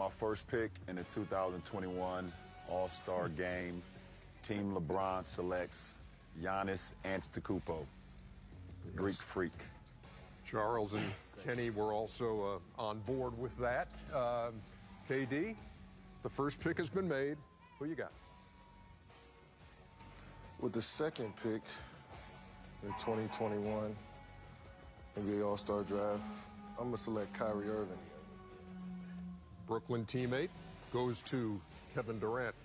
my first pick in the 2021 All-Star Game. Team LeBron selects Giannis Antetokounmpo, the Greek freak. Charles and Kenny were also on board with that. KD, the first pick has been made. Who you got? With the second pick, the 2021 NBA All-Star Draft, I'm going to select Kyrie Irving. Brooklyn teammate goes to Kevin Durant.